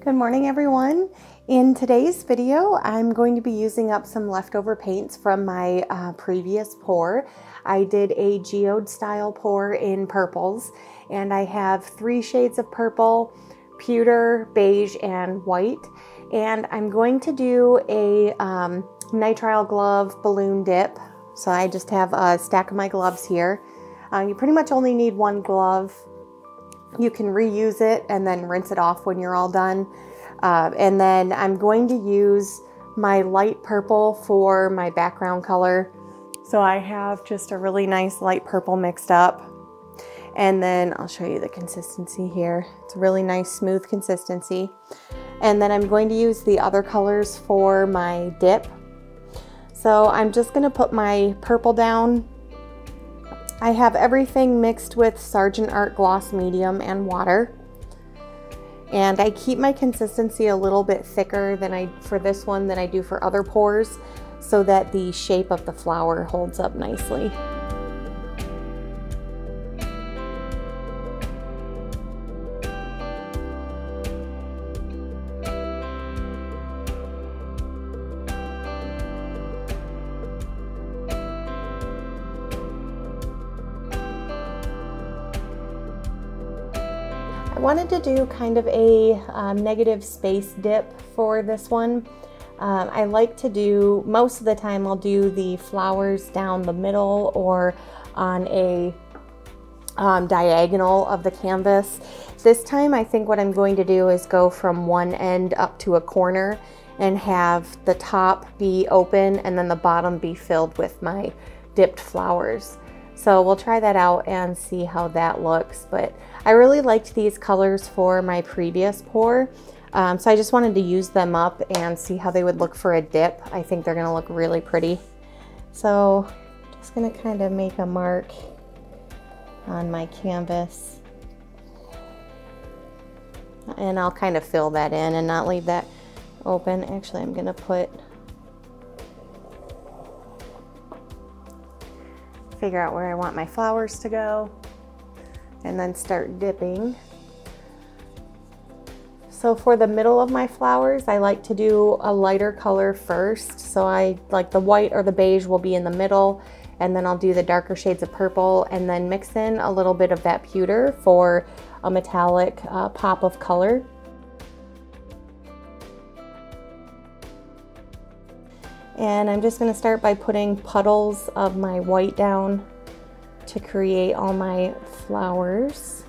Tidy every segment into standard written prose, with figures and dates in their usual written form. Good morning, everyone. In today's video, I'm going to be using up some leftover paints from my previous pour. I did a geode style pour in purples, and I have three shades of purple, pewter, beige, and white. And I'm going to do a nitrile glove balloon dip. So I just have a stack of my gloves here. You pretty much only need one glove. You can reuse it and then rinse it off when you're all done. And then I'm going to use my light purple for my background color. So I have just a really nice light purple mixed up. And then I'll show you the consistency here. It's a really nice smooth consistency. And then I'm going to use the other colors for my dip. So I'm just gonna put my purple down. I have everything mixed with Sargent Art Gloss Medium and water. And I keep my consistency a little bit thicker for this one than I do for other pours, so that the shape of the flower holds up nicely. I wanted to do kind of a negative space dip for this one. I like to do, most of the time I'll do the flowers down the middle or on a diagonal of the canvas. This time I think what I'm going to do is go from one end up to a corner and have the top be open and then the bottom be filled with my dipped flowers. So we'll try that out and see how that looks. But I really liked these colors for my previous pour. So I just wanted to use them up and see how they would look for a dip. I think they're gonna look really pretty. So just gonna kind of make a mark on my canvas. And I'll kind of fill that in and not leave that open. Actually, I'm gonna figure out where I want my flowers to go and then start dipping. So for the middle of my flowers, I like to do a lighter color first. So I like the white or the beige will be in the middle, and then I'll do the darker shades of purple and then mix in a little bit of that pewter for a metallic pop of color. And I'm just gonna start by putting puddles of my white down to create all my flowers.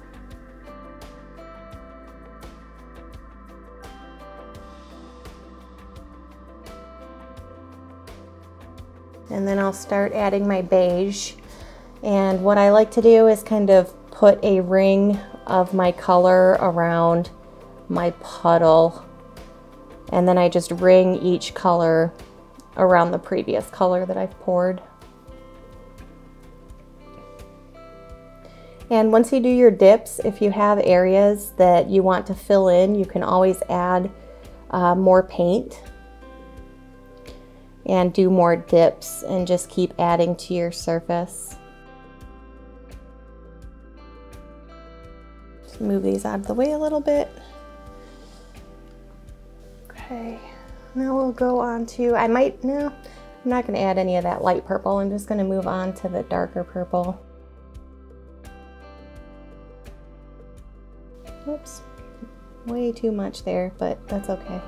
And then I'll start adding my beige. And what I like to do is kind of put a ring of my color around my puddle. And then I just ring each color around the previous color that I've poured. And once you do your dips, if you have areas that you want to fill in, you can always add more paint and do more dips and just keep adding to your surface. Just move these out of the way a little bit. Okay. Now we'll go on to, I'm not gonna add any of that light purple. I'm just gonna move on to the darker purple. Oops, way too much there, but that's okay.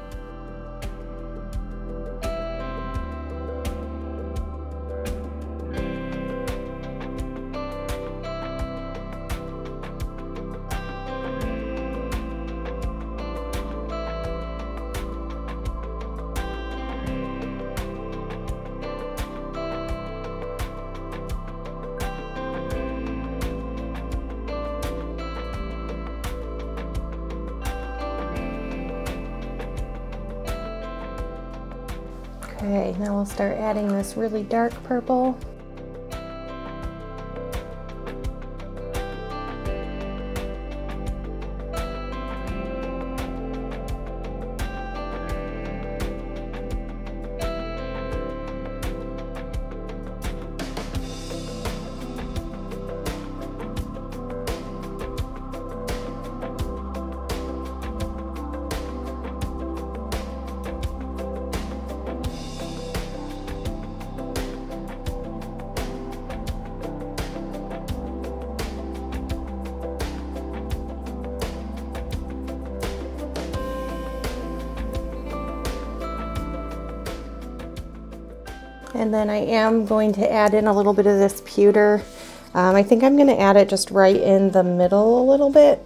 Okay, now we'll start adding this really dark purple. And then I am going to add in a little bit of this pewter. I think I'm gonna add it just right in the middle a little bit,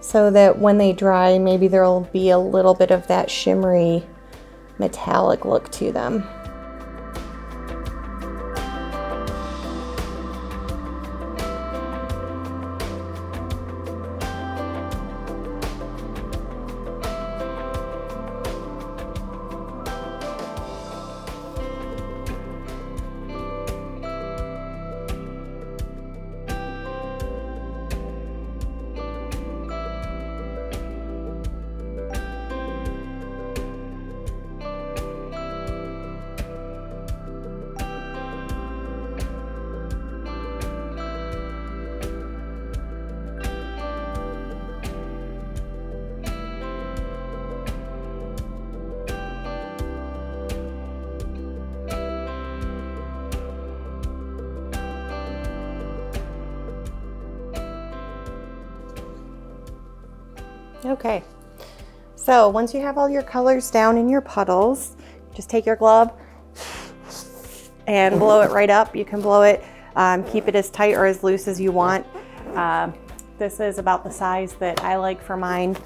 so that when they dry, maybe there'll be a little bit of that shimmery metallic look to them. Okay, so once you have all your colors down in your puddles, just take your glove and blow it right up. You can blow it, keep it as tight or as loose as you want. This is about the size that I like for mine.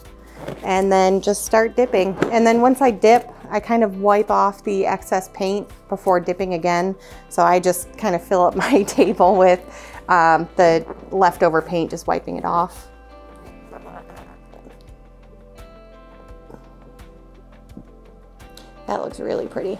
And then just start dipping. And then once I dip, I kind of wipe off the excess paint before dipping again. So I just kind of fill up my table with the leftover paint, just wiping it off. That looks really pretty.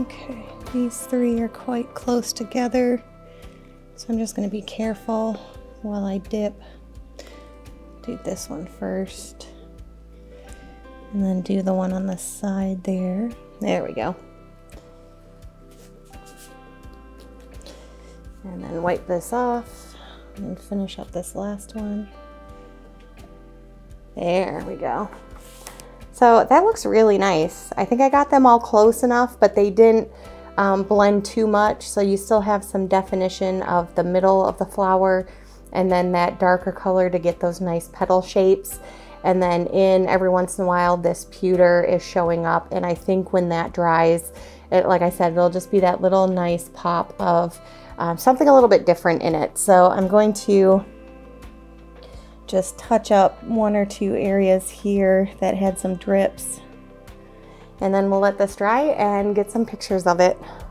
Okay, these three are quite close together, so I'm just going to be careful while I dip. Do this one first, and then do the one on the side there. There we go. And then wipe this off, and finish up this last one. There we go. So that looks really nice. I think I got them all close enough, but they didn't blend too much. So you still have some definition of the middle of the flower and then that darker color to get those nice petal shapes. And then in every once in a while, this pewter is showing up. And I think when that dries, it, like I said, it'll just be that little nice pop of something a little bit different in it. So I'm going to just touch up one or two areas here that had some drips. And then we'll let this dry and get some pictures of it.